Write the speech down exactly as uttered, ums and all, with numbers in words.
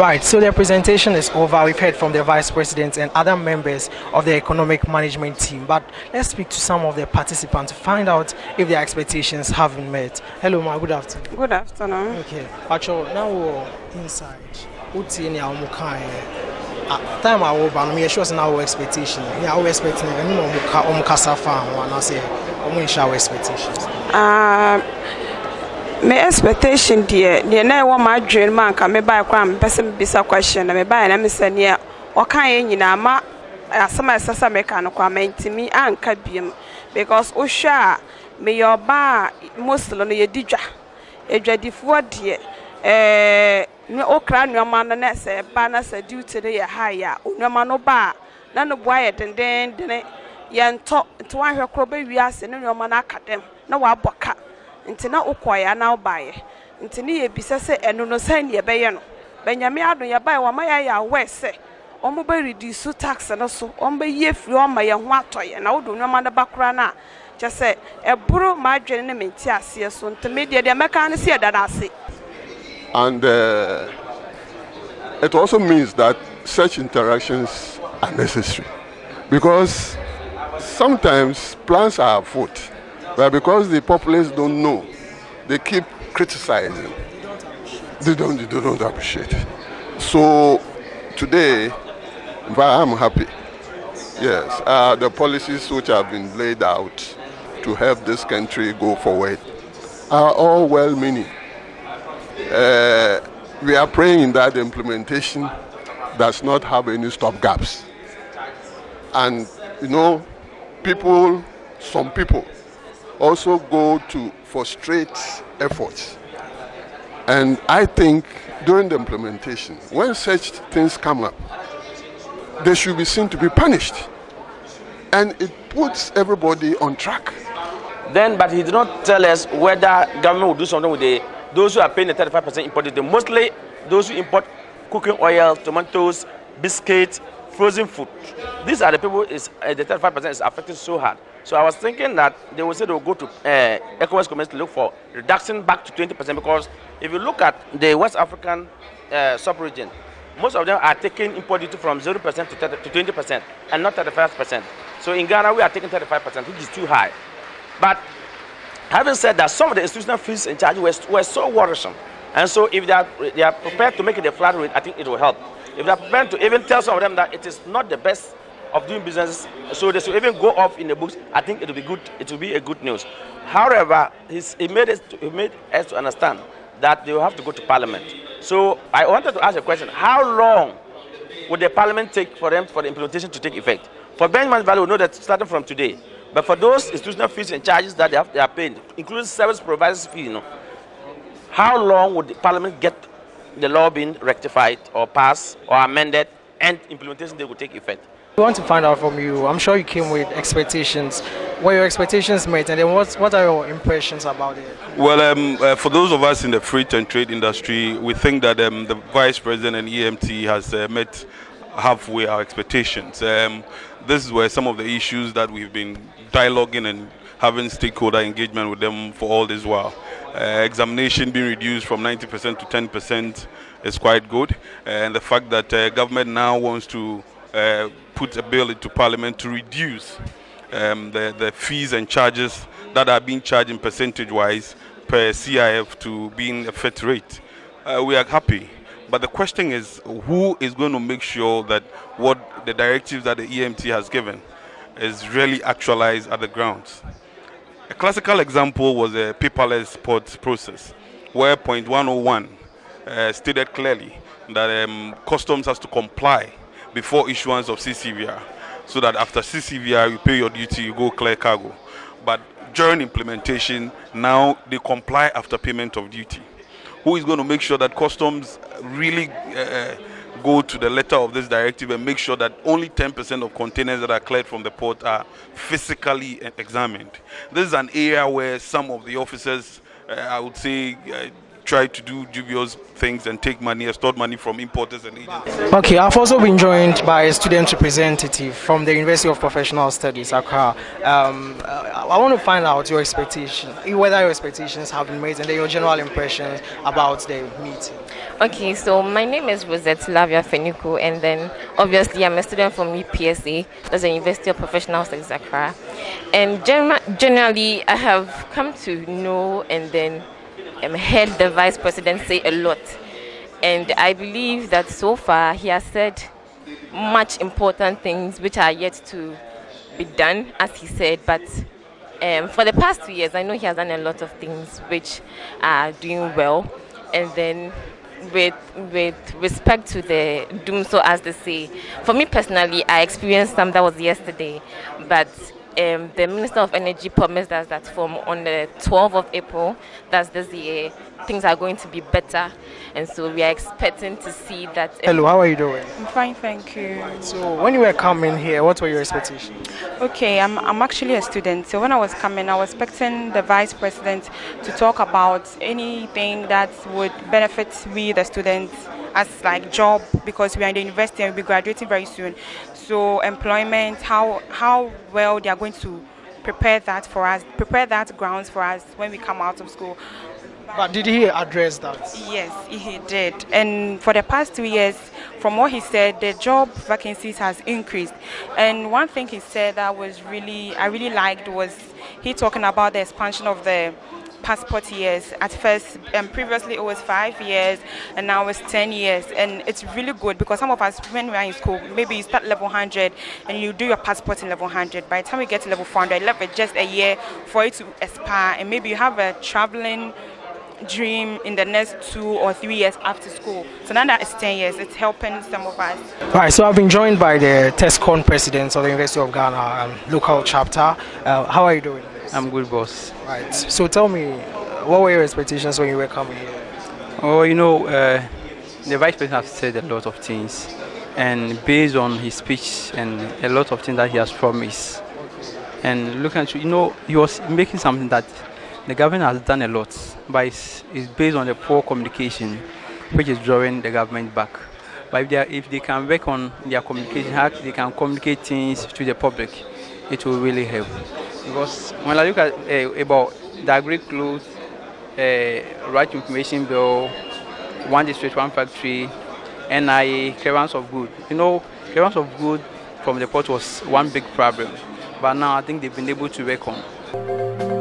Right, so the presentation is over. We've heard from the Vice President and other members of the Economic Management team. But let's speak to some of the participants to find out if their expectations have been met. Hello, ma. Good afternoon. Good afternoon. Okay. Actually, now we're inside. Uti ni amukai. At time I was born, we sure now our expectation. We are expecting that we are omukasa farm. We are saying we are expectations. Um. My expectation, dear, the na one my dream man can me buy a crime, person be a question, and me buy an emissary near or kind in a ma as some as a mechanic to me and cabium because Osha may your bar most lonely dija a dreadful four dear eh no crown your man and that's a banner due to the higher, no man no bar, none of wired and then yan talk to one her crobby we are sending your man academ, no aboca. Ntina ukwaya na ubaye ntini yebisa se eno no san ye beye no benyame ado ye bae wa maya ya wese omo be reduce tax no so ombe ye firi oma ye ho atoye na wodo nwama na bakura na je se eburu ma adwene ne menti ase so ntime de de meka ne se dada ase. And uh, it also means that such interactions are necessary because sometimes plans are afoot. But because the populace don't know, they keep criticizing. They don't, they don't appreciate it. So today, I'm happy. Yes, uh, the policies which have been laid out to help this country go forward are all well-meaning. Uh, we are praying that the implementation does not have any stopgaps. And, you know, people, some people, also go to frustrate efforts. And I think during the implementation, when such things come up, they should be seen to be punished. And it puts everybody on track. Then, but he did not tell us whether government will do something with the, those who are paying the thirty-five percent import duty, mostly those who import cooking oil, tomatoes, biscuits, frozen food. These are the people is, uh, the thirty-five percent is affected so hard. So I was thinking that they will say they will go to uh, ECOWAS community to look for reduction back to twenty percent because if you look at the West African uh, sub-region, most of them are taking import duty from zero percent to twenty percent and not thirty-five percent. So in Ghana, we are taking thirty-five percent, which is too high. But having said that, some of the institutional fees in charge were, were so worrisome. And so if they are, they are prepared to make it a flat rate, I think it will help. If they are prepared to even tell some of them that it is not the best of doing business, so they should even go off in the books, I think it will be good, it will be a good news. However, he's, he, made us to, he made us to understand that they will have to go to parliament. So I wanted to ask a question, how long would the parliament take for them for the implementation to take effect? For Benjamin Value, we know that starting from today, but for those institutional fees and charges that they, have, they are paying, including service providers fee, you know, how long would the parliament get the law being rectified or passed or amended and implementation they will take effect? We want to find out from you. I'm sure you came with expectations. Were your expectations met, and then what, what are your impressions about it? Well, um, uh, for those of us in the free and trade industry, we think that um, the Vice President and E M T has uh, met halfway our expectations. Um, this were some of the issues that we've been dialoguing and having stakeholder engagement with them for all this while. Uh, examination being reduced from ninety percent to ten percent is quite good. Uh, and the fact that uh, government now wants to Uh, put a bill into parliament to reduce um, the, the fees and charges that are being charged in percentage-wise per C I F to being a fixed rate. Uh, we are happy. But the question is, who is going to make sure that what the directives that the E M T has given is really actualized at the grounds? A classical example was the paperless port process, where point one oh one uh, stated clearly that um, customs has to comply before issuance of C C V R, so that after C C V R you pay your duty, you go clear cargo. But during implementation, now they comply after payment of duty. Who is going to make sure that customs really uh, go to the letter of this directive and make sure that only ten percent of containers that are cleared from the port are physically examined? This is an area where some of the officers, uh, I would say, uh, try to do dubious things and take money, extort money from importers and agents. Okay, I've also been joined by a student representative from the University of Professional Studies, Accra. Um, I want to find out your expectations, whether your expectations have been met, and then your general impressions about the meeting. Okay, so my name is Rosette Lavia Fenuku, and then obviously I'm a student from U P S A, that's the University of Professional Studies, Accra. And gen generally, I have come to know and then um, heard the Vice President say a lot. And I believe that so far he has said much important things which are yet to be done, as he said. But um, for the past two years, I know he has done a lot of things which are doing well. And then with with respect to the doom, so as they say, for me personally, I experienced some that was yesterday. But um, the Minister of Energy promised us that from on the twelfth of April, that's this year, things are going to be better, and so we are expecting to see that. Hello, how are you doing? I'm fine, thank you. So when you were coming here, what were your expectations? Okay, I'm, I'm actually a student, so when I was coming, I was expecting the Vice President to talk about anything that would benefit we, the students, as like job, because we are in the university and we'll be graduating very soon. So employment, how, how well they are going to prepare that for us, prepare that grounds for us when we come out of school. But did he address that? Yes, he did. And for the past two years, from what he said, the job vacancies has increased. And one thing he said that was really, I really liked was he talking about the expansion of the passport years. At first, and um, previously it was five years, and now it's ten years. And it's really good because some of us, when we are in school, maybe you start level one hundred and you do your passport in level one hundred. By the time you get to level four hundred, level just a year for it to expire, and maybe you have a traveling dream in the next two or three years after school. So now that it's ten years, it's helping some of us. All right, so I've been joined by the TESCON president of the University of Ghana um, local chapter. Uh, how are you doing? I'm good, boss. All right, so tell me, what were your expectations when you were coming here? Oh, you know, uh, the Vice President has said a lot of things, and based on his speech and a lot of things that he has promised, and looking at you, you know, he was making something that the government has done a lot, but it's, it's based on the poor communication, which is drawing the government back. But if they, are, if they can work on their communication, how they can communicate things to the public, it will really help. Because when I look at uh, about the agri-clothes, uh, right information bill, one district, one factory, N I A, clearance of good. You know, clearance of good from the port was one big problem, but now I think they've been able to work on.